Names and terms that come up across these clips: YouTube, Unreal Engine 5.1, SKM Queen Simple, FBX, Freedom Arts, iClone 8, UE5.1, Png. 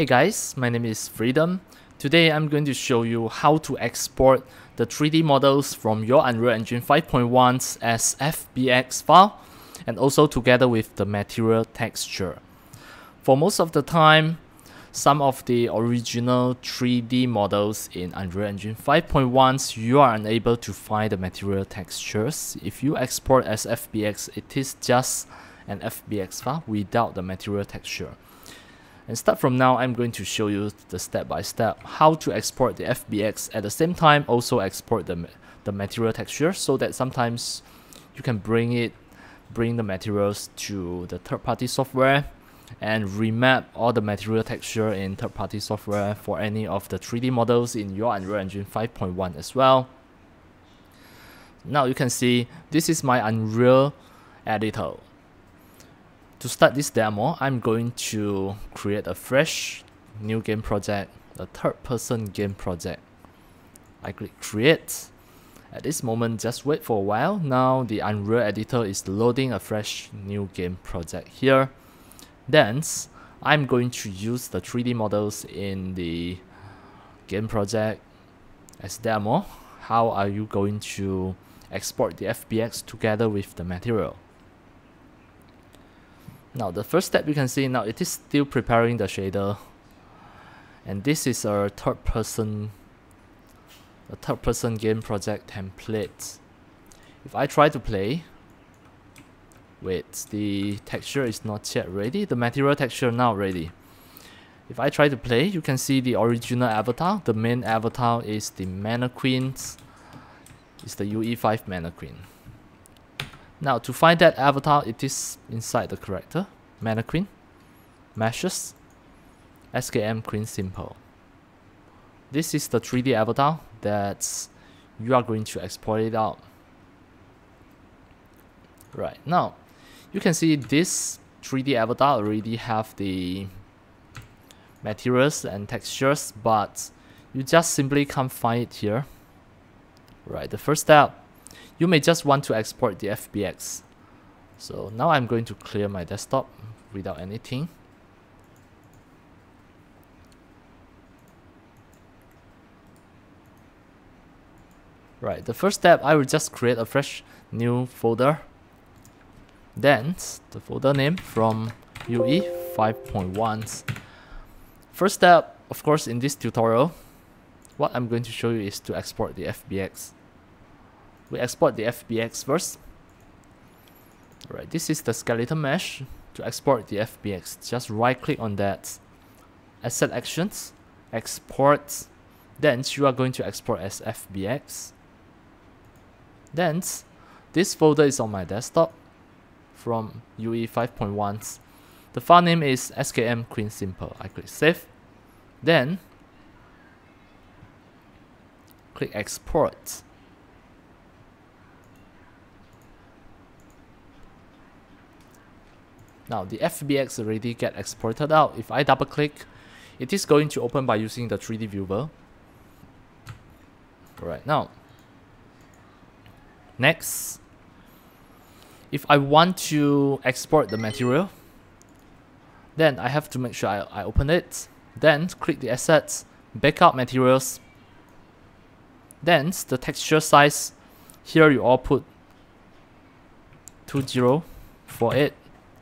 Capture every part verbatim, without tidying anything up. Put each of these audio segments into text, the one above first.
Hey guys, my name is Freedom. Today I'm going to show you how to export the three D models from your Unreal Engine five point one as F B X file, and also together with the material texture. For most of the time, some of the original three D models in Unreal Engine five point one, you are unable to find the material textures. If you export as F B X, it is just an F B X file without the material texture. And start from now, I'm going to show you the step-by-step how to export the F B X, at the same time also export the, the material texture, so that sometimes you can bring it, bring the materials to the third-party software and remap all the material texture in third-party software for any of the three D models in your Unreal Engine five point one as well. Now you can see this is my Unreal editor. To start this demo, I'm going to create a fresh new game project, a third-person game project. I click create. At this moment, just wait for a while. Now the Unreal editor is loading a fresh new game project here. Then I'm going to use the three D models in the game project as demo. How are you going to export the F B X together with the material? Now the first step, you can see now it is still preparing the shader, and this is our third person a third person game project template. If I try to play, wait, the texture is not yet ready, the material texture now ready. If I try to play, you can see the original avatar, the main avatar is the mannequin, it's the U E five mannequin. Now to find that avatar, it is inside the character, mannequin, meshes, S K M Queen Simple. This is the three D avatar that you are going to export it out. Right, now you can see this three D avatar already have the materials and textures, but you just simply can't find it here. Right, the first step, you may just want to export the F B X. So now I'm going to clear my desktop without anything. Right, the first step, I will just create a fresh new folder. Then the folder name from U E five point one. First step, of course, in this tutorial, what I'm going to show you is to export the F B X. We export the F B X first. Alright, this is the skeleton mesh. To export the F B X, just right click on that, asset actions, export. Then you are going to export as F B X. Then this folder is on my desktop from U E five point one. The file name is S K M Queen Simple. I click save. Then click export. Now the F B X already get exported out. If I double click, it is going to open by using the three D viewer. Alright, now, next, if I want to export the material, then I have to make sure I, I open it. Then click the assets, back out materials. Then the texture size, here you all put two zero four eight.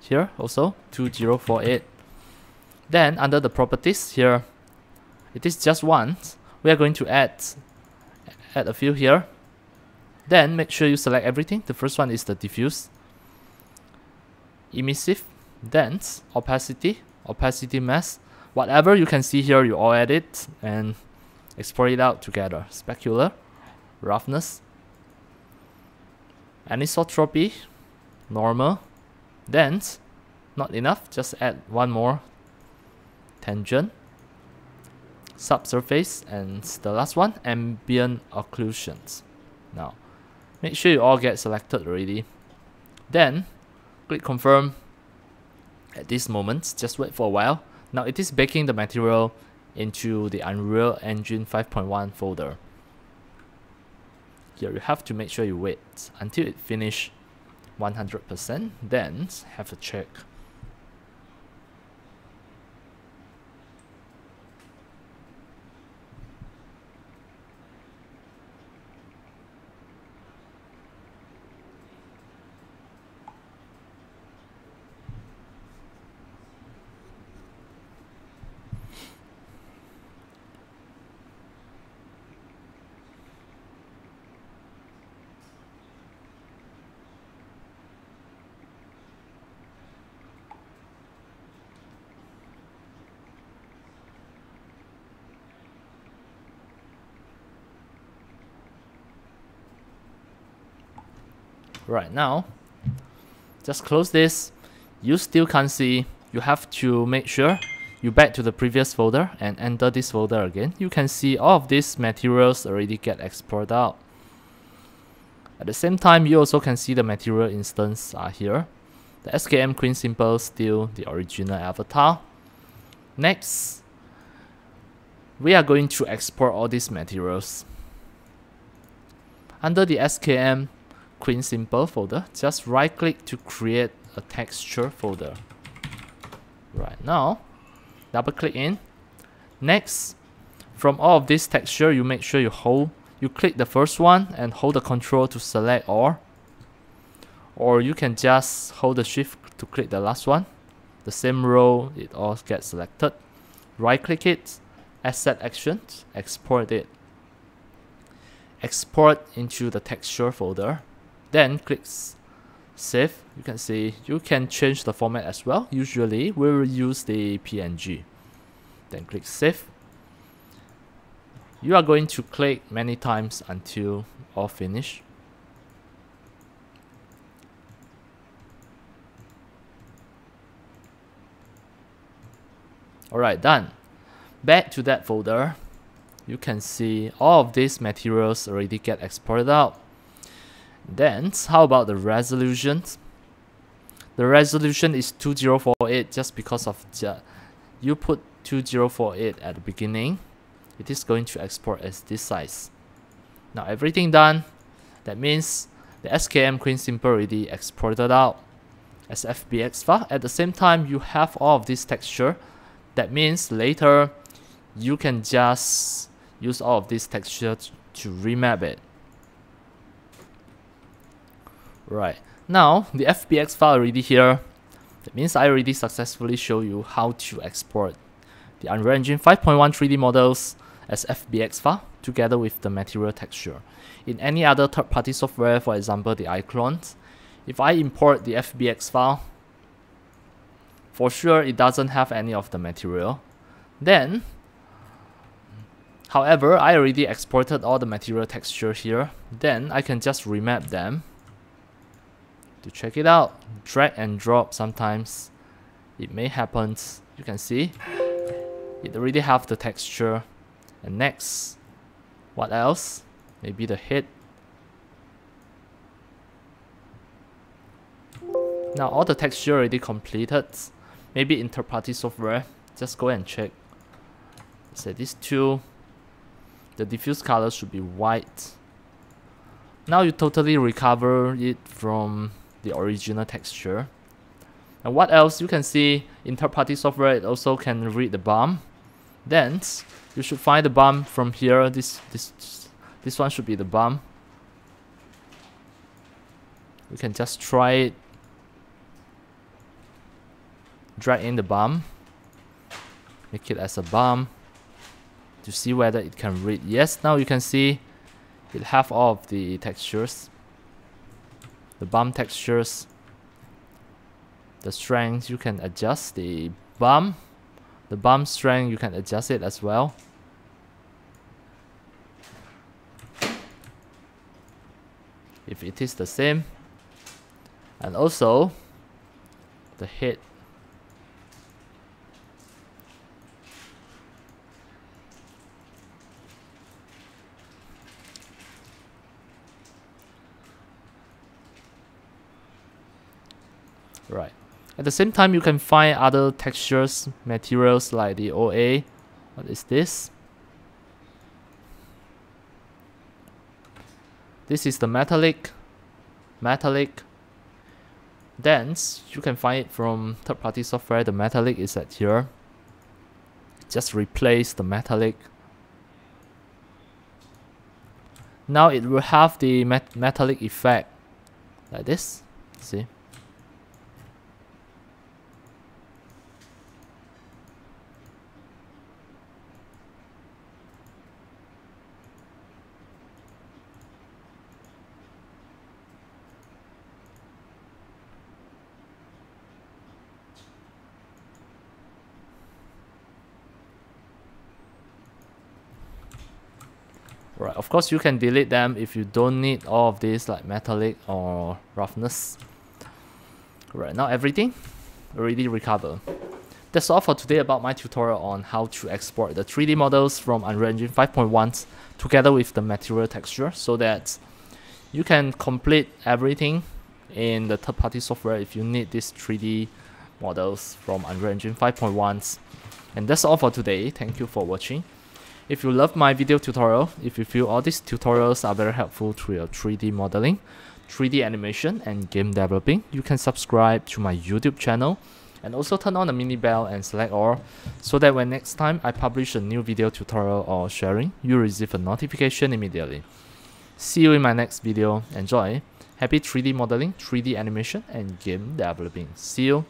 Here also two zero four eight. Then under the properties here, it is just one. We are going to add add a few here. Then make sure you select everything. The first one is the diffuse, emissive, then opacity, opacity mask. Whatever you can see here, you all add it and export it out together. Specular, roughness, anisotropy, normal. Then, not enough, just add one more, tangent, subsurface, and the last one, ambient occlusions. Now, make sure you all get selected already. Then, click confirm. At this moment, just wait for a while. Now it is baking the material into the Unreal Engine five point one folder. Here, you have to make sure you wait until it finishes one hundred percent, then have a check. right now. Just close this. You still can't see. You have to make sure you back to the previous folder and enter this folder again. You can see all of these materials already get exported out. At the same time, you also can see the material instance are here. The S K M Queen Simple still the original avatar. Next, we are going to export all these materials. Under the S K M Queen Simple folder, just right click to create a texture folder. Right now, double click in. Next, from all of this texture, you make sure you hold, you click the first one and hold the control to select all. Or you can just hold the shift to click the last one. The same row, it all gets selected. Right click it, asset actions, export it. Export into the texture folder. Then click save. You can see you can change the format as well. Usually we will use the P N G. Then click save. You are going to click many times until all finish. Alright, done. Back to that folder. You can see all of these materials already get exported out. Then, how about the resolution? The resolution is two thousand forty-eight just because of you put two thousand forty-eight at the beginning. It is going to export as this size. Now everything done. That means the S K M Queen Simple already exported out as F B X file. At the same time, you have all of this texture. That means later you can just use all of this texture to remap it. Right, now the F B X file already here. That means I already successfully show you how to export the Unreal Engine five point one three D models as F B X file together with the material texture. In any other third-party software, for example the iClone, if I import the F B X file, for sure it doesn't have any of the material. Then, however, I already exported all the material texture here. Then I can just remap them. To check it out, drag and drop sometimes. It may happen. You can see it already have the texture. And next, what else? Maybe the head. Now all the texture already completed. Maybe in third-party software. Just go and check. So these two, the diffuse color should be white. Now you totally recover it from the original texture. And what else you can see in third-party software, it also can read the bump. Then you should find the bump from here. This this this one should be the bump. You can just try it. Drag in the bump. Make it as a bump. To see whether it can read. Yes, now you can see it have all of the textures, the bump textures, the strength. You can adjust the bump, the bump strength. You can adjust it as well. If it is the same, and also the head. Right. At the same time, you can find other textures, materials like the O A. What is this? This is the metallic. Metallic. Then you can find it from third-party software. The metallic is at here. Just replace the metallic. Now it will have the met metallic effect, like this. See. Right, of course you can delete them if you don't need all of these like metallic or roughness. Right, now everything already recovered. That's all for today about my tutorial on how to export the three D models from Unreal Engine five point one together with the material texture, so that you can complete everything in the third-party software if you need these three D models from Unreal Engine five point one. And that's all for today. Thank you for watching. If you love my video tutorial, if you feel all these tutorials are very helpful to your three D modeling, three D animation and game developing, you can subscribe to my YouTube channel and also turn on the mini bell and select all, so that when next time I publish a new video tutorial or sharing, you receive a notification immediately. See you in my next video. Enjoy! Happy three D modeling, three D animation and game developing. See you!